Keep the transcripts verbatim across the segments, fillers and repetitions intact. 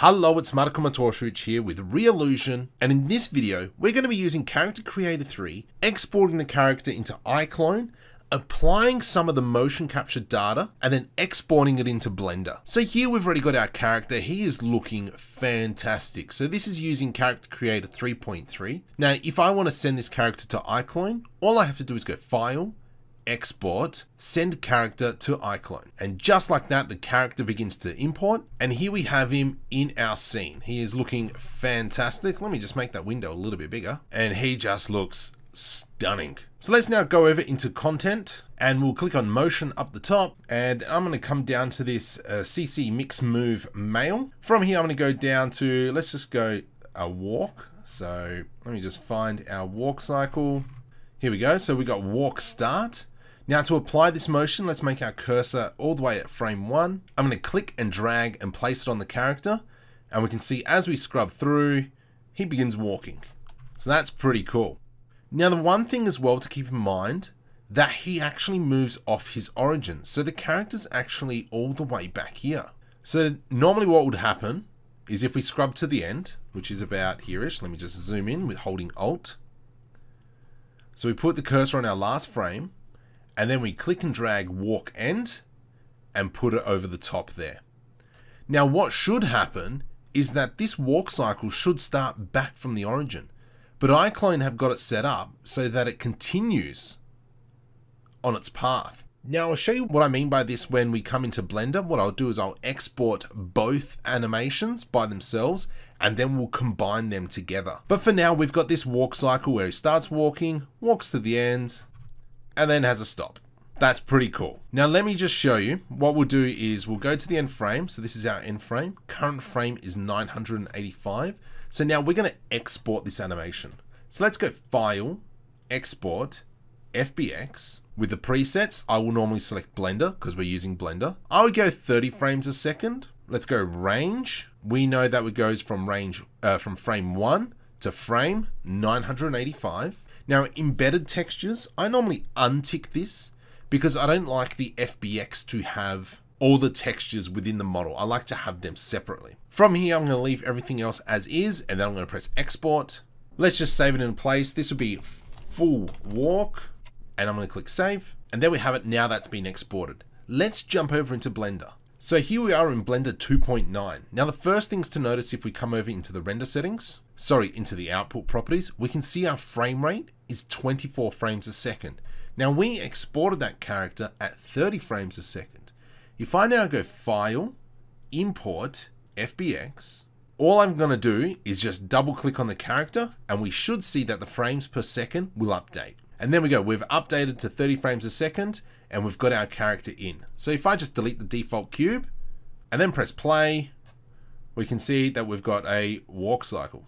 Hello, it's Marko Matosevic here with Reallusion, and in this video we're going to be using Character Creator three, exporting the character into iClone, applying some of the motion capture data, and then exporting it into Blender. So here we've already got our character. He is looking fantastic. So this is using Character Creator three point three. Now, if I want to send this character to iClone, all I have to do is go File, Export, Send Character to iClone. And just like that, the character begins to import. And here we have him in our scene. He is looking fantastic. Let me just make that window a little bit bigger. And he just looks stunning. So let's now go over into Content, and we'll click on Motion up the top. And I'm going to come down to this uh, C C Mix Move Male. From here, I'm going to go down to, let's just go a walk. So let me just find our walk cycle. Here we go. So we got walk start. Now to apply this motion, let's make our cursor all the way at frame one. I'm going to click and drag and place it on the character. And we can see as we scrub through, he begins walking. So that's pretty cool. Now the one thing as well to keep in mind, that he actually moves off his origin. So the character's actually all the way back here. So normally what would happen is if we scrub to the end, which is about here-ish, let me just zoom in with holding Alt. So we put the cursor on our last frame, and then we click and drag walk end and put it over the top there. Now what should happen is that this walk cycle should start back from the origin, but iClone have got it set up so that it continues on its path. Now I'll show you what I mean by this when we come into Blender. What I'll do is I'll export both animations by themselves, and then we'll combine them together. But for now, we've got this walk cycle where he starts walking, walks to the end, and then has a stop. That's pretty cool. Now let me just show you. What we'll do is we'll go to the end frame. So this is our end frame. Current frame is nine hundred eighty-five. So now we're going to export this animation. So let's go File, Export, F B X. With the presets, I will normally select Blender because we're using Blender. I would go thirty frames a second. Let's go Range. We know that it goes from range uh, from frame one to frame nine hundred eighty-five. Now, embedded textures, I normally untick this because I don't like the F B X to have all the textures within the model. I like to have them separately. From here, I'm gonna leave everything else as is, and then I'm gonna press export. Let's just save it in place. This would be full walk, and I'm gonna click save. And there we have it. Now that's been exported. Let's jump over into Blender. So here we are in Blender two point nine. Now the first things to notice if we come over into the render settings, sorry, into the output properties, we can see our frame rate is twenty-four frames a second. Now we exported that character at thirty frames a second. If I now go File, Import, F B X, all I'm gonna do is just double click on the character, and we should see that the frames per second will update. And there we go, we've updated to thirty frames a second, and we've got our character in. So if I just delete the default cube and then press play, we can see that we've got a walk cycle.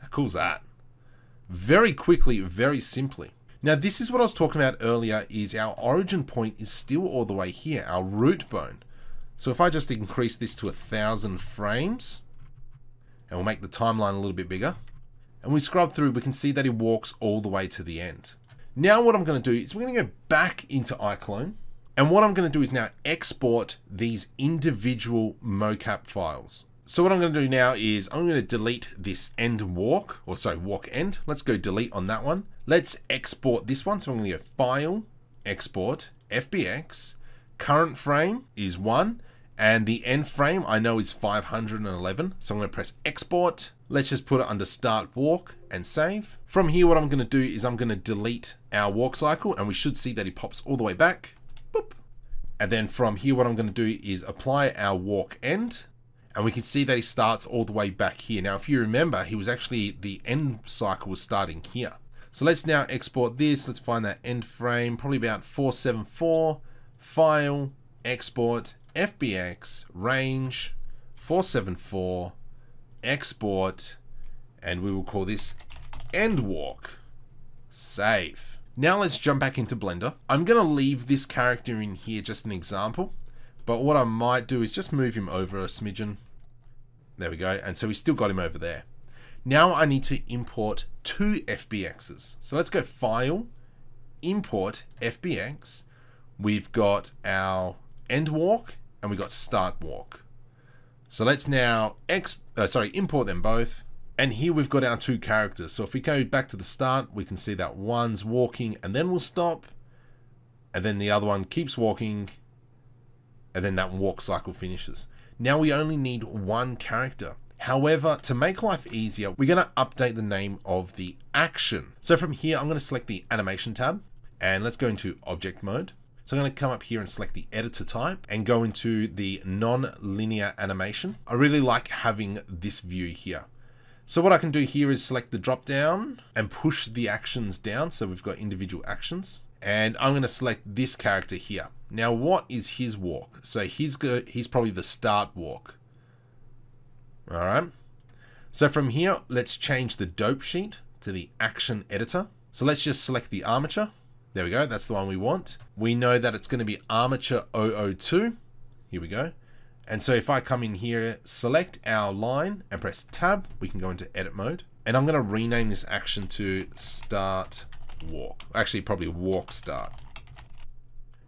How cool's that? Very quickly, very simply. Now this is what I was talking about earlier, is our origin point is still all the way here, our root bone. So if I just increase this to a thousand frames, and we'll make the timeline a little bit bigger, and we scrub through, we can see that it walks all the way to the end. Now what I'm going to do is we're going to go back into iClone, and what I'm going to do is now export these individual mocap files. So what I'm going to do now is I'm going to delete this end walk, or sorry, walk end. Let's go delete on that one. Let's export this one. So I'm going to go File, Export, F B X. Current frame is one, and the end frame I know is five hundred eleven. So I'm going to press Export. Let's just put it under Start Walk and save. From here, what I'm going to do is I'm going to delete our walk cycle, and we should see that he pops all the way back. Boop. And then from here, what I'm going to do is apply our walk end, and we can see that he starts all the way back here. Now, if you remember, he was actually, the end cycle was starting here. So let's now export this. Let's find that end frame, probably about four seventy-four, File, Export, F B X, Range, four seventy-four, Export, and we will call this end walk. Save. Now let's jump back into Blender. I'm gonna leave this character in here just an example, but what I might do is just move him over a smidgen. There we go, and so we still got him over there. Now I need to import two F B Xs. So let's go File, Import, F B X. We've got our end walk, and we got start walk. So let's now exp uh, sorry, import them both. And here we've got our two characters. So if we go back to the start, we can see that one's walking and then we'll stop. And then the other one keeps walking. And then that walk cycle finishes. Now we only need one character. However, to make life easier, we're going to update the name of the action. So from here, I'm going to select the animation tab and let's go into object mode. So I'm going to come up here and select the editor type and go into the non-linear animation. I really like having this view here. So what I can do here is select the drop down and push the actions down. So we've got individual actions and I'm going to select this character here. Now, what is his walk? So he's go, he's probably the start walk. All right. So from here, let's change the dope sheet to the action editor. So let's just select the armature. There we go. That's the one we want. We know that it's going to be armature zero zero two. Here we go. And so if I come in here, select our line and press tab, we can go into edit mode. And I'm going to rename this action to start walk. Actually, probably walk start.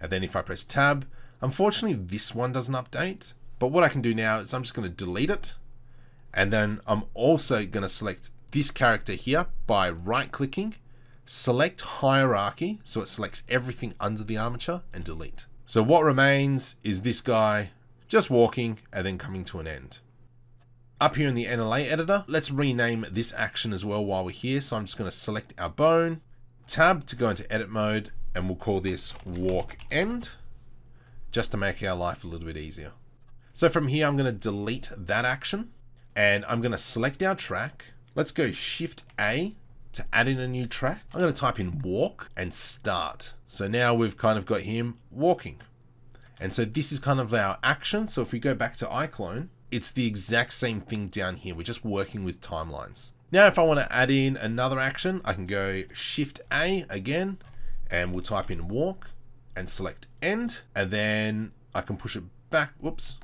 And then if I press tab, unfortunately this one doesn't update, but what I can do now is I'm just going to delete it. And then I'm also going to select this character here by right clicking, select hierarchy. So it selects everything under the armature and delete. So what remains is this guy just walking and then coming to an end. Up here in the N L A editor, let's rename this action as well while we're here. So I'm just going to select our bone, tab to go into edit mode, and we'll call this walk end just to make our life a little bit easier. So from here, I'm going to delete that action and I'm going to select our track. Let's go shift A to add in a new track. I'm going to type in walk and start. So now we've kind of got him walking. And so this is kind of our action. So if we go back to iClone, it's the exact same thing down here. We're just working with timelines. Now, if I want to add in another action, I can go shift A again, and we'll type in walk and select end, and then I can push it back, whoops.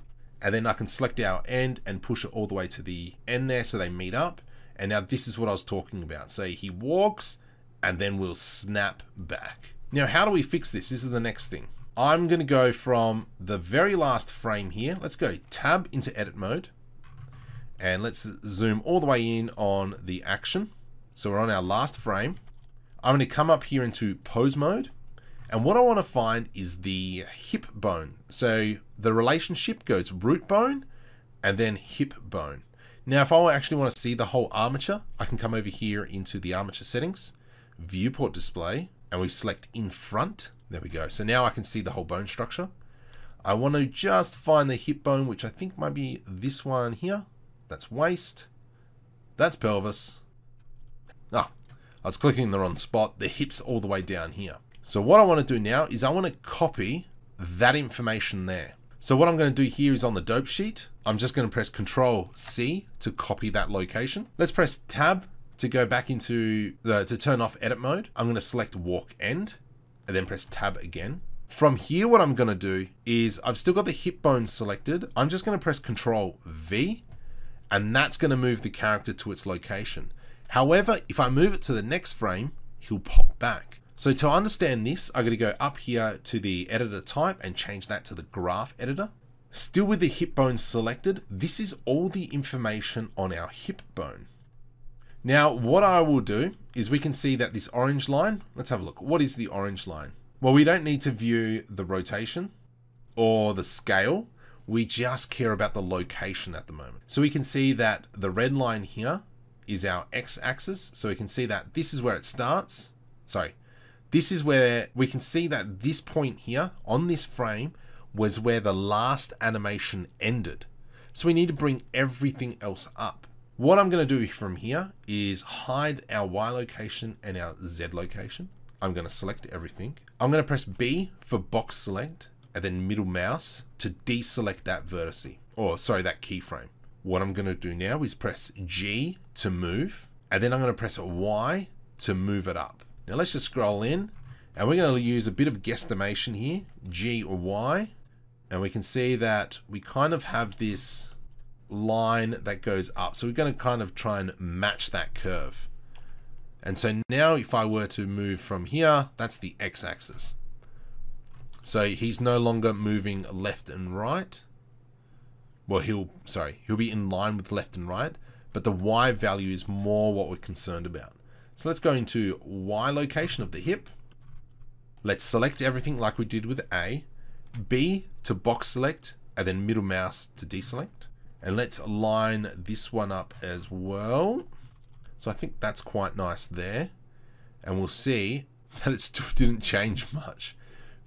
And then I can select our end and push it all the way to the end there so they meet up. And now this is what I was talking about. So he walks and then we'll snap back. Now, how do we fix this? This is the next thing. I'm gonna go from the very last frame here. Let's go tab into edit mode and let's zoom all the way in on the action. So we're on our last frame. I'm going to come up here into pose mode. And what I want to find is the hip bone. So the relationship goes root bone and then hip bone. Now, if I actually want to see the whole armature, I can come over here into the armature settings, viewport display, and we select in front. There we go. So now I can see the whole bone structure. I want to just find the hip bone, which I think might be this one here. That's waist. That's pelvis. Ah. I was clicking in the wrong spot, the hips all the way down here. So what I want to do now is I want to copy that information there. So what I'm going to do here is on the dope sheet, I'm just going to press Control C to copy that location. Let's press tab to go back into the, to turn off edit mode. I'm going to select walk end and then press tab again. From here, what I'm going to do is I've still got the hip bone selected. I'm just going to press Control V and that's going to move the character to its location. However, if I move it to the next frame, he'll pop back. So to understand this, I'm gonna go up here to the editor type and change that to the graph editor. Still with the hip bone selected, this is all the information on our hip bone. Now, what I will do is we can see that this orange line, let's have a look. What is the orange line? Well, we don't need to view the rotation or the scale. We just care about the location at the moment. So we can see that the red line here is our x-axis. So we can see that this is where it starts. Sorry, this is where we can see that this point here on this frame was where the last animation ended. So we need to bring everything else up. What I'm going to do from here is hide our Y location and our Z location. I'm going to select everything. I'm going to press B for box select and then middle mouse to deselect that vertex, or sorry, that keyframe. What I'm going to do now is press G to move, and then I'm going to press Y to move it up. Now let's just scroll in and we're going to use a bit of guesstimation here, G or Y. And we can see that we kind of have this line that goes up. So we're going to kind of try and match that curve. And so now if I were to move from here, that's the X axis. So he's no longer moving left and right. well, he'll, sorry, he'll be in line with left and right, but the Y value is more what we're concerned about. So let's go into Y location of the hip. Let's select everything like we did with A, B to box select, and then middle mouse to deselect. And let's line this one up as well. So I think that's quite nice there. And we'll see that it still didn't change much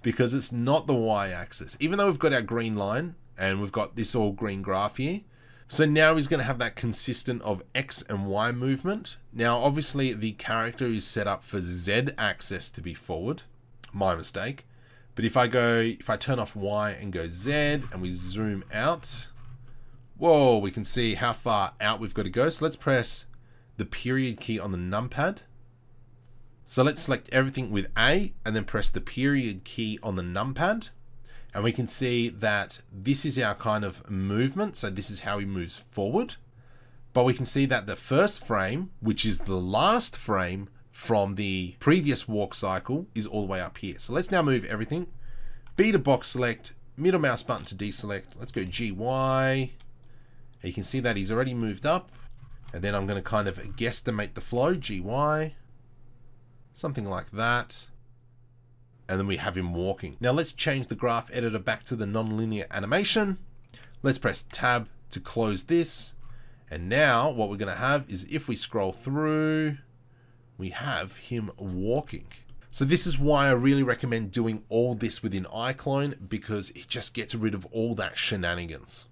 because it's not the Y-axis. Even though we've got our green line and we've got this all green graph here. So now he's going to have that consistent of X and Y movement. Now, obviously the character is set up for Z axis to be forward. My mistake. But if I go, if I turn off Y and go Z and we zoom out, whoa, we can see how far out we've got to go. So let's press the period key on the numpad. So let's select everything with A and then press the period key on the numpad. And we can see that this is our kind of movement. So this is how he moves forward, but we can see that the first frame, which is the last frame from the previous walk cycle, is all the way up here. So let's now move everything. B to box select, middle mouse button to deselect. Let's go G Y. You can see that he's already moved up, and then I'm going to kind of guesstimate the flow, G Y, something like that. And then we have him walking. Now let's change the graph editor back to the nonlinear animation. Let's press tab to close this. And now what we're gonna have is if we scroll through, we have him walking. So this is why I really recommend doing all this within iClone, because it just gets rid of all that shenanigans.